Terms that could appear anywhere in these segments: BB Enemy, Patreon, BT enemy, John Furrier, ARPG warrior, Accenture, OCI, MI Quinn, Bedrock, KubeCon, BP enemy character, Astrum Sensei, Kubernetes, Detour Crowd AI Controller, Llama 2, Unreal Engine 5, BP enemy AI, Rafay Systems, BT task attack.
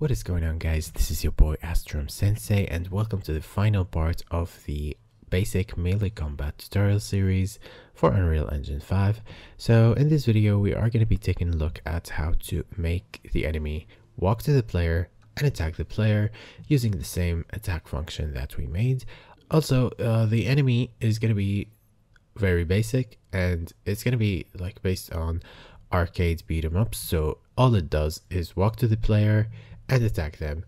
What is going on, guys? This is your boy Astrum Sensei, and welcome to the final part of the basic melee combat tutorial series for Unreal Engine 5. So in this video we are going to be taking a look at how to make the enemy walk to the player and attack the player using the same attack function that we made. Also, the enemy is going to be very basic, and it's going to be like based on arcade beat-em-ups, so all it does is walk to the player and attack them.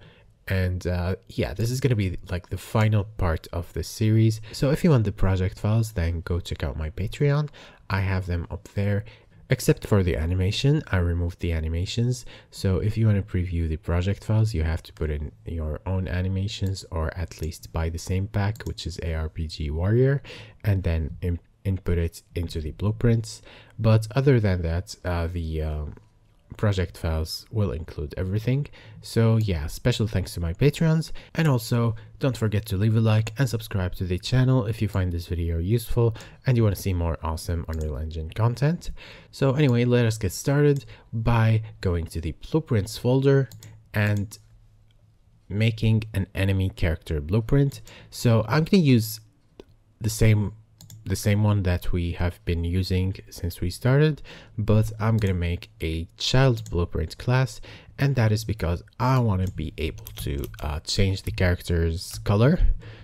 And yeah, this is going to be like the final part of this series. So if you want the project files, then go check out my Patreon. I have them up there, except for the animation. I removed the animations. So if you want to preview the project files, you have to put in your own animations, or at least buy the same pack, which is ARPG Warrior, and then input it into the blueprints. But other than that, project files will include everything. So yeah, special thanks to my Patreons, and also don't forget to leave a like and subscribe to the channel if you find this video useful and you want to see more awesome Unreal Engine content. So anyway, let us get started by going to the blueprints folder and making an enemy character blueprint. So I'm going to use the same one that we have been using since we started, but I'm gonna make a child blueprint class, and that is because I want to be able to change the character's color.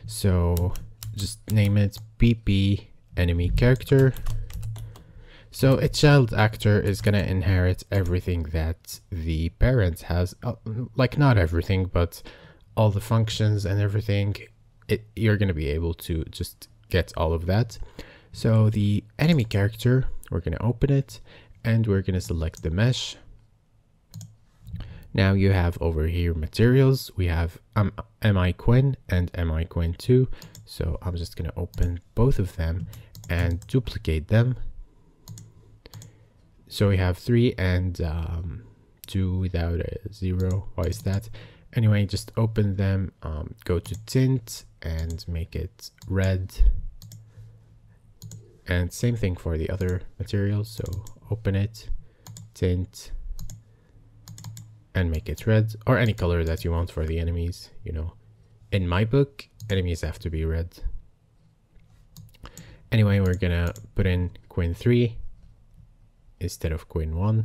So just name it BP enemy character. So a child actor is gonna inherit everything that the parent has, like not everything, but all the functions and everything. You're gonna be able to just get all of that. So the enemy character, we're going to open it and we're going to select the mesh. Now you have over here materials. We have MI Quinn and MI Quinn 2. So I'm just going to open both of them and duplicate them. So we have 3 and 2 without a 0. Why is that? Anyway, just open them, go to tint and make it red, and same thing for the other materials. So open it, tint, and make it red, or any color that you want for the enemies. You know, in my book, enemies have to be red. Anyway, we're gonna put in Quinn 3 instead of Quinn 1,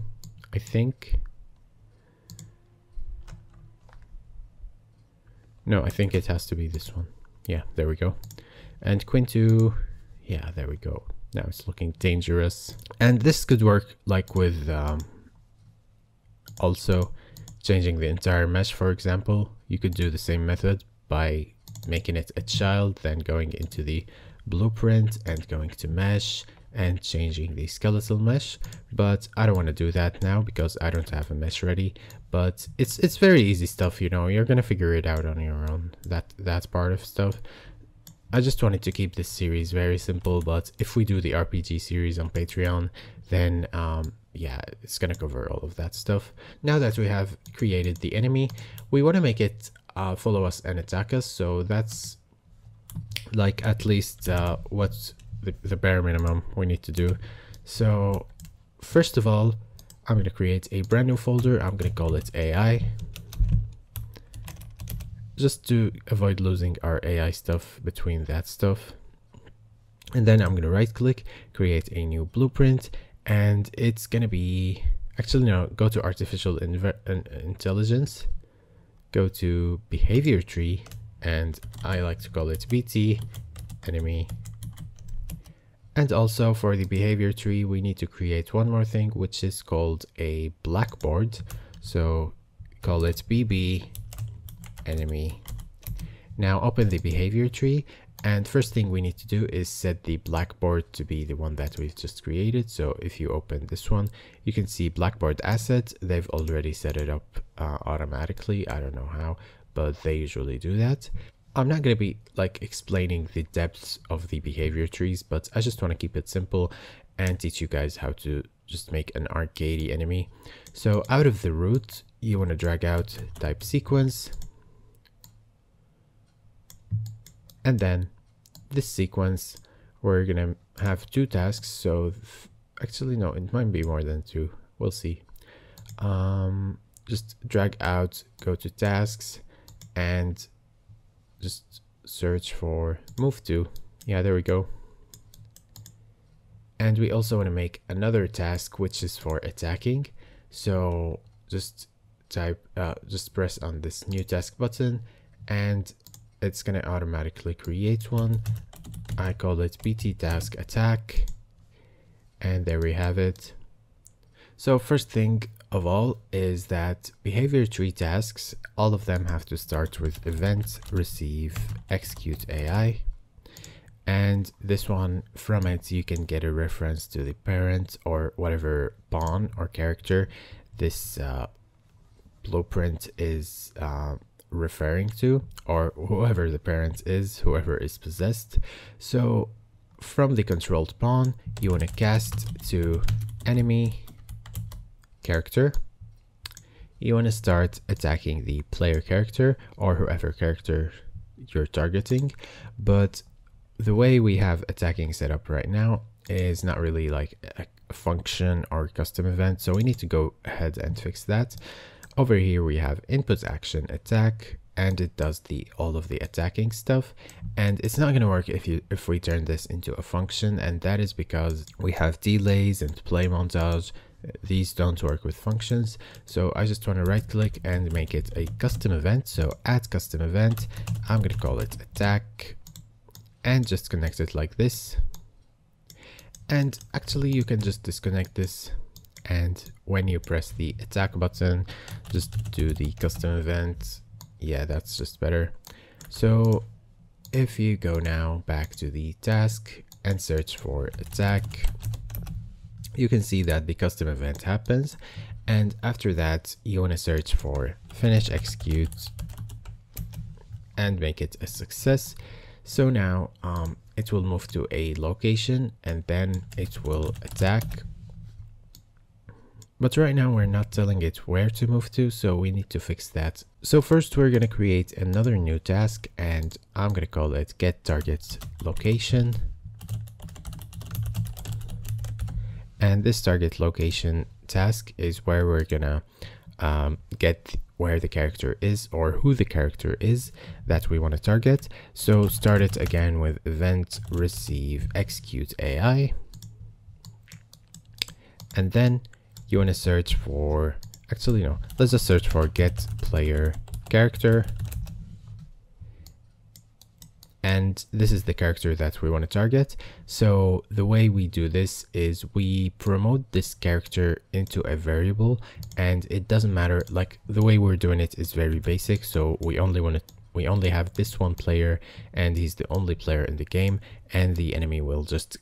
I think. No, I think it has to be this one. Yeah, there we go. And Quinn 2, yeah, there we go. Now it's looking dangerous. And this could work like with also changing the entire mesh, for example. You could do the same method by making it a child, then going into the blueprint and going to mesh and changing the skeletal mesh. But I don't want to do that now because I don't have a mesh ready. But it's very easy stuff, you know. You're gonna figure it out on your own, that part of stuff. I just wanted to keep this series very simple, but if we do the RPG series on Patreon, then yeah, it's gonna cover all of that stuff. Now that we have created the enemy, we want to make it follow us and attack us. So that's like at least what's the bare minimum we need to do. So first of all, I'm going to create a brand new folder. I'm going to call it AI, just to avoid losing our AI stuff between that stuff. And then I'm going to right click, create a new blueprint, and it's going to be, actually no, go to artificial intelligence, go to behavior tree, and I like to call it BT enemy. And also for the behavior tree, we need to create one more thing, which is called a blackboard. So call it BB enemy. Now open the behavior tree, and first thing we need to do is set the blackboard to be the one that we've just created. So if you open this one, you can see blackboard asset. They've already set it up automatically. I don't know how, but they usually do that. I'm not going to be like explaining the depths of the behavior trees, but I just want to keep it simple and teach you guys how to just make an arcadey enemy. So out of the root, you want to drag out type sequence, and then this sequence we're going to have 2 tasks. So actually no, it might be more than 2, we'll see. just drag out, go to tasks, and just search for move to. Yeah, there we go. And we also want to make another task, which is for attacking. So just type, just press on this new task button, and it's going to automatically create one. I call it BT task attack. And there we have it. So first thing of all is that behavior tree tasks, all of them have to start with event, receive, execute AI. And this one, from it, you can get a reference to the parent or whatever pawn or character this blueprint is referring to, or whoever the parent is, whoever is possessed. So from the controlled pawn, you want to cast to enemy character. You want to start attacking the player character or whoever character you're targeting, but the way we have attacking set up right now is not really like a function or custom event, so we need to go ahead and fix that. Over here we have input action attack, and it does the all of the attacking stuff, and it's not going to work if we turn this into a function, and that is because we have delays and play montage. These don't work with functions, so I just want to right click and make it a custom event. So add custom event, I'm going to call it attack, and just connect it like this. And actually you can just disconnect this, and when you press the attack button, just do the custom event. Yeah, that's just better. So if you go now back to the task and search for attack, you can see that the custom event happens, and after that you want to search for finish execute and make it a success. So now it will move to a location, and then it will attack. But right now we're not telling it where to move to, so we need to fix that. So first we're going to create another new task, and I'm going to call it get target location. And this target location task is where we're going to get where the character is or who the character is that we want to target. So start it again with event, receive, execute AI. And then you want to search for, actually no, let's just search for get player character. And this is the character that we want to target. So the way we do this is we promote this character into a variable, and it doesn't matter, like the way we're doing it is very basic. So we only have this one player, and he's the only player in the game, and the enemy will just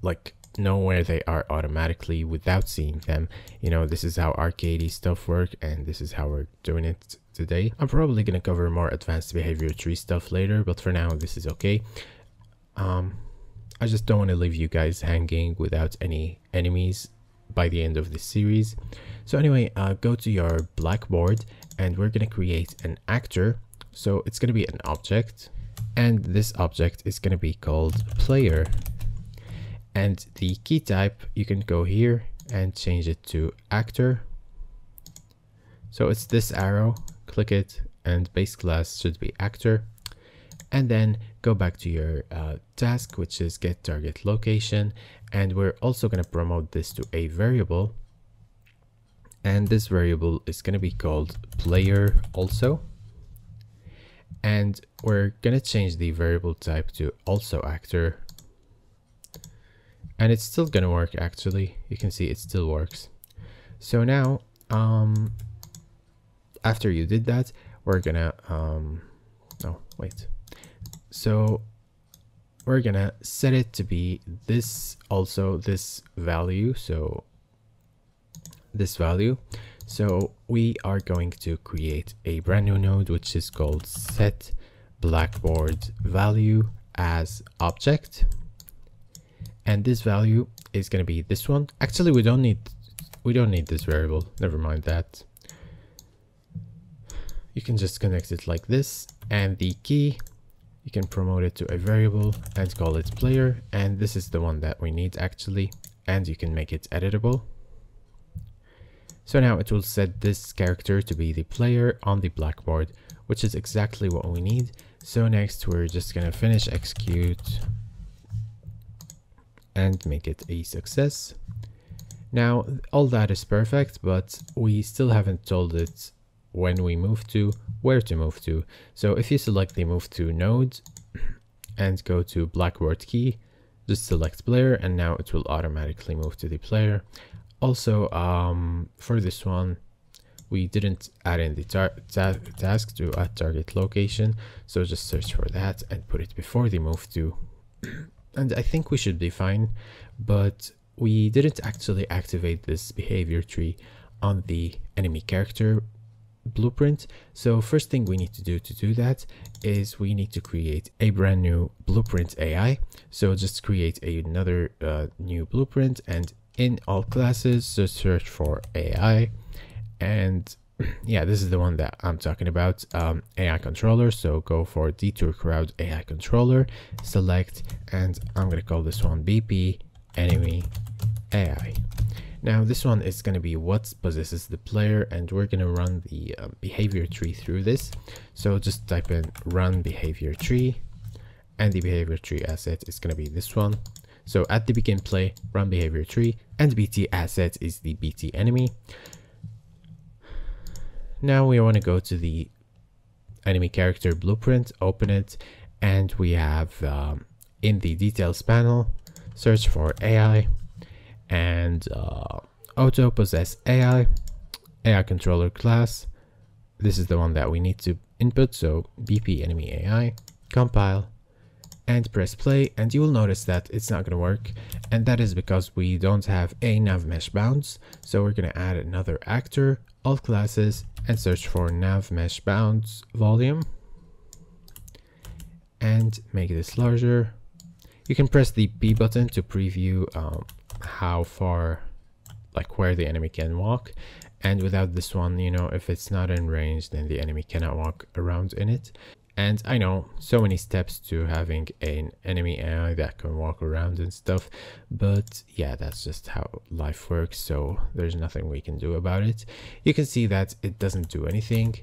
like know where they are automatically without seeing them. You know, this is how arcadey stuff work, and this is how we're doing it today. I'm probably going to cover more advanced behavior tree stuff later, but for now this is okay. I just don't want to leave you guys hanging without any enemies by the end of this series. So anyway, go to your blackboard, and we're going to create an actor. So it's going to be an object, and this object is going to be called player. And the key type, you can go here and change it to actor. So it's this arrow, click it, and base class should be actor. And then go back to your task, which is get target location. And we're also going to promote this to a variable. And this variable is going to be called player also. And we're going to change the variable type to also actor. And it's still gonna work. Actually, you can see it still works. So now after you did that, we're gonna we're gonna set it to be this, also this value, so this value. So we are going to create a brand new node, which is called set blackboard value as object. And this value is going to be this one. Actually, we don't need this variable. Never mind that. You can just connect it like this, and the key, you can promote it to a variable and call it player. And this is the one that we need actually, and you can make it editable. So now it will set this character to be the player on the blackboard, which is exactly what we need. So next we're just gonna finish execute and make it a success. Now all that is perfect, but we still haven't told it when we move to where to move to. So if you select the move to node and go to blackboard key, just select player, and now it will automatically move to the player. Also, for this one, we didn't add in the task to add target location, so just search for that and put it before the move to. And I think we should be fine, but we didn't actually activate this behavior tree on the enemy character blueprint. So first thing we need to do that is we need to create a brand new blueprint AI. So just create another new blueprint, and in all classes, just search for AI. And yeah, this is the one that I'm talking about, AI controller. So go for detour crowd AI controller, select, and I'm going to call this one BP enemy AI. Now this one is going to be what possesses the player, and we're going to run the behavior tree through this. So just type in run behavior tree, and the behavior tree asset is going to be this one. So at the begin play, run behavior tree, and BT asset is the BT enemy. Now we want to go to the enemy character blueprint, open it, and we have in the details panel, search for AI and auto possess AI, AI controller class. This is the one that we need to input. So BP enemy AI, compile, and press play, and you will notice that it's not going to work, and that is because we don't have a nav mesh bounds. So we're going to add another actor, all classes, and search for nav mesh bounds volume, and make this larger. You can press the B button to preview how far, like where the enemy can walk, and without this one, you know, if it's not in range, then the enemy cannot walk around in it. And I know so many steps to having an enemy AI that can walk around and stuff, but yeah, that's just how life works, so there's nothing we can do about it. You can see that it doesn't do anything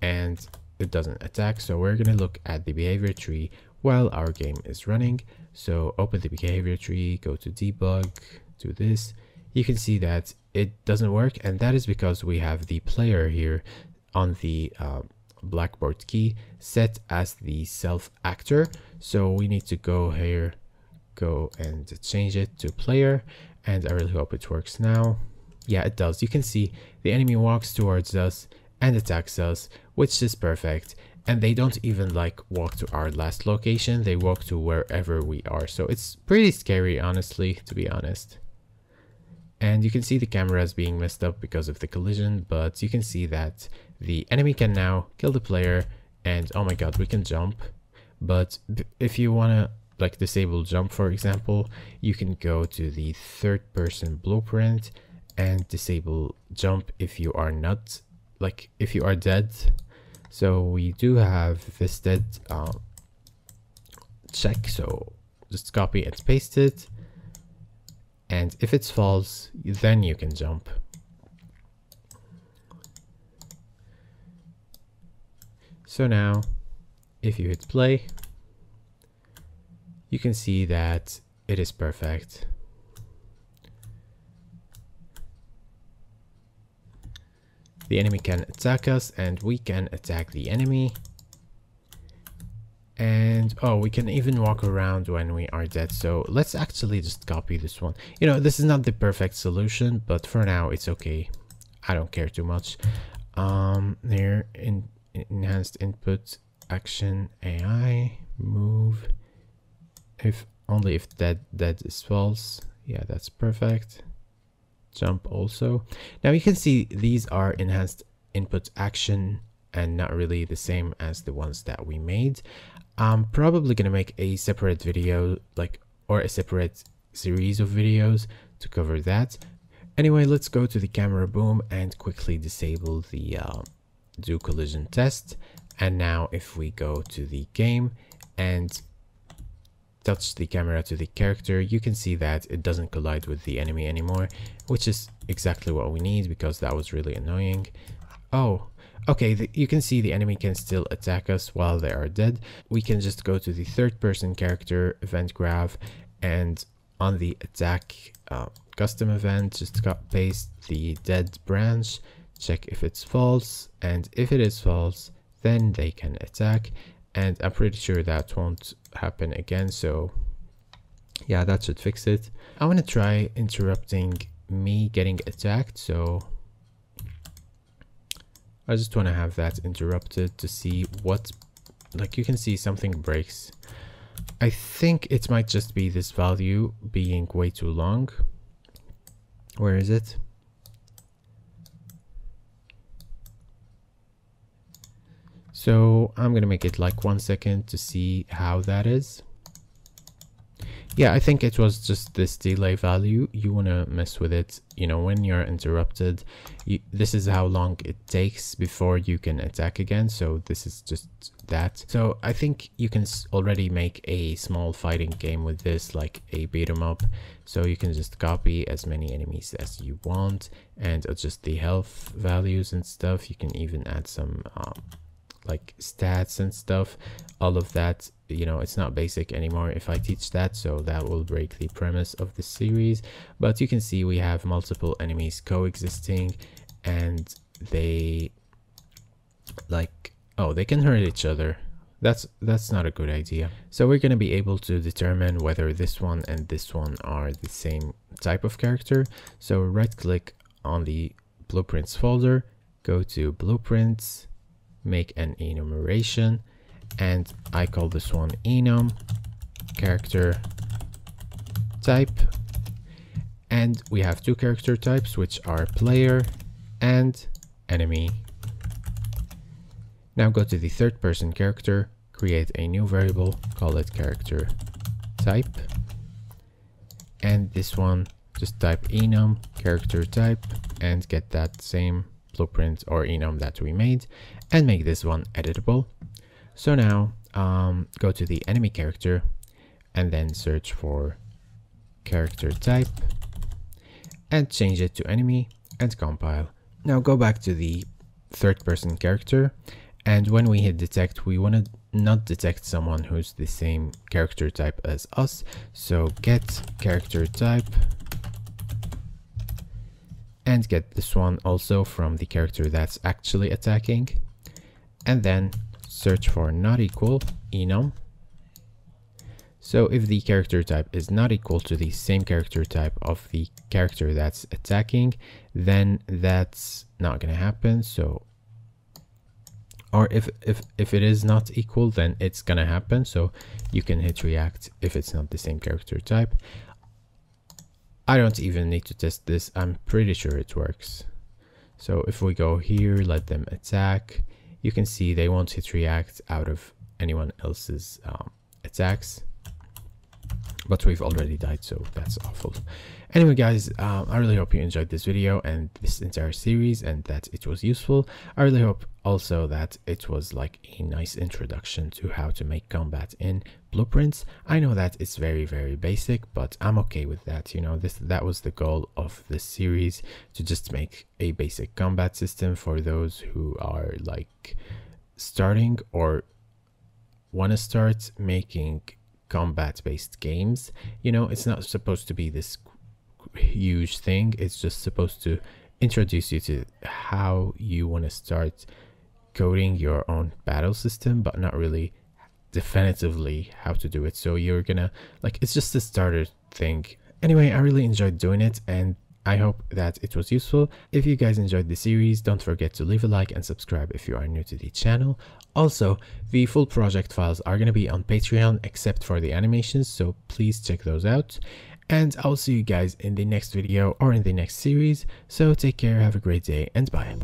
and it doesn't attack, so we're going to look at the behavior tree while our game is running. So open the behavior tree, go to debug, do this. You can see that it doesn't work, and that is because we have the player here on the blackboard key set as the self actor. So we need to go here, go and change it to player, and I really hope it works now. Yeah, it does. You can see the enemy walks towards us and attacks us, which is perfect. And they don't even like walk to our last location, they walk to wherever we are. So it's pretty scary, honestly, to be honest. And you can see the camera is being messed up because of the collision, but you can see that the enemy can now kill the player, and oh my god, we can jump. But if you want to like disable jump, for example, you can go to the third person blueprint and disable jump if you are not, like if you are dead. So we do have this dead check, so just copy and paste it, and if it's false, then you can jump. So now if you hit play, you can see that it is perfect. The enemy can attack us, and we can attack the enemy. And oh, we can even walk around when we are dead. So let's actually just copy this one. You know, this is not the perfect solution, but for now it's okay. I don't care too much. There in enhanced input action AI move. If only if dead is false. Yeah, that's perfect. Jump also. Now you can see these are enhanced input action and not really the same as the ones that we made. I'm probably gonna make a separate video, like, or a separate series of videos to cover that. Anyway, let's go to the camera boom and quickly disable the do collision test. And now if we go to the game and touch the camera to the character, you can see that it doesn't collide with the enemy anymore, which is exactly what we need, because that was really annoying. Oh, okay, you can see the enemy can still attack us while they are dead. We can just go to the third person character event graph, and on the attack custom event, just paste the dead branch, check if it's false, and if it is false, then they can attack. And I'm pretty sure that won't happen again, so yeah, that should fix it. I want to try interrupting me getting attacked, so I just want to have that interrupted to see what, like, you can see something breaks. I think it might just be this value being way too long. Where is it? So I'm gonna make it like 1 second to see how that is. Yeah, I think it was just this delay value. You want to mess with it, you know, when you're interrupted. This is how long it takes before you can attack again, so this is just that. So I think you can already make a small fighting game with this, like a beat 'em up. So you can just copy as many enemies as you want and adjust the health values and stuff. You can even add some like stats and stuff, all of that. You know, it's not basic anymore if I teach that, so that will break the premise of the series. But you can see we have multiple enemies coexisting, and they, like, oh, they can hurt each other. That's not a good idea. So we're going to be able to determine whether this one and this one are the same type of character. So right click on the blueprints folder, go to blueprints, make an enumeration, and I call this one enum character type. And we have two character types, which are player and enemy. Now go to the third person character, create a new variable, call it character type, and this one just type enum character type and get that same blueprint or enum that we made, and make this one editable. So now go to the enemy character and then search for character type and change it to enemy and compile. Now go back to the third person character, and when we hit detect, we want to not detect someone who's the same character type as us. So get character type and get this one also from the character that's actually attacking, and then search for not equal enum. So if the character type is not equal to the same character type of the character that's attacking, then that's not going to happen. So, or if it is not equal, then it's going to happen. So you can hit react if it's not the same character type. I don't even need to test this. I'm pretty sure it works. So if we go here, let them attack, you can see they won't hit react out of anyone else's attacks, but we've already died, so that's awful. Anyway guys, I really hope you enjoyed this video and this entire series, and that it was useful. I really hope also that it was like a nice introduction to how to make combat in blueprints. I know that it's very, very basic, but I'm okay with that. You know, that was the goal of this series, to just make a basic combat system for those who are like starting or want to start making combat based games. You know, it's not supposed to be this huge thing. It's just supposed to introduce you to how you want to start coding your own battle system, but not really definitively how to do it. So you're gonna, like, it's just a starter thing. Anyway, I really enjoyed doing it, and I hope that it was useful. If you guys enjoyed the series, don't forget to leave a like and subscribe if you are new to the channel. Also, the full project files are going to be on Patreon, except for the animations, so please check those out. And I'll see you guys in the next video or in the next series. So take care, have a great day, and bye.